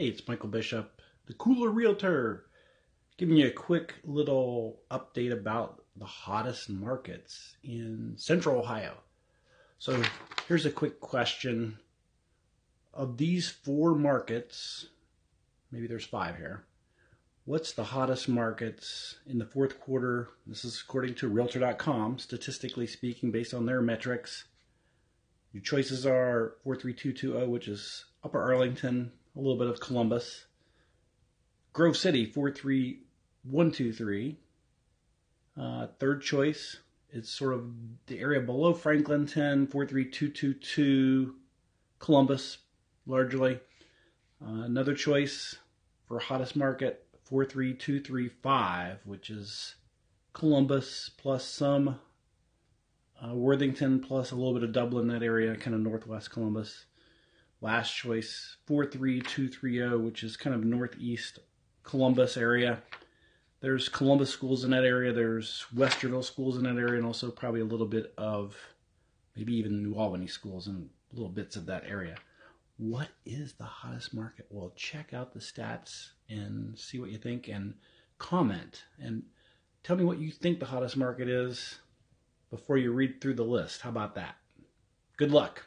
Hey, it's Michael Bishop, The Cooler Realtor, giving you a quick little update about the hottest markets in Central Ohio. So here's a quick question. Of these four markets, maybe there's five here, what's the hottest markets in the fourth quarter? This is according to realtor.com, statistically speaking, based on their metrics. Your choices are 43220, which is Upper Arlington, a little bit of Columbus, Grove City 43123. Third choice is sort of the area below Franklinton, 43222, Columbus largely. Another choice for hottest market 43235, which is Columbus plus some Worthington plus a little bit of Dublin, that area kind of northwest Columbus. Last choice, 43230, which is kind of northeast Columbus area. There's Columbus schools in that area. There's Westerville schools in that area, and also probably a little bit of maybe even New Albany schools and little bits of that area. What is the hottest market? Well, check out the stats and see what you think, and comment and tell me what you think the hottest market is before you read through the list. How about that? Good luck.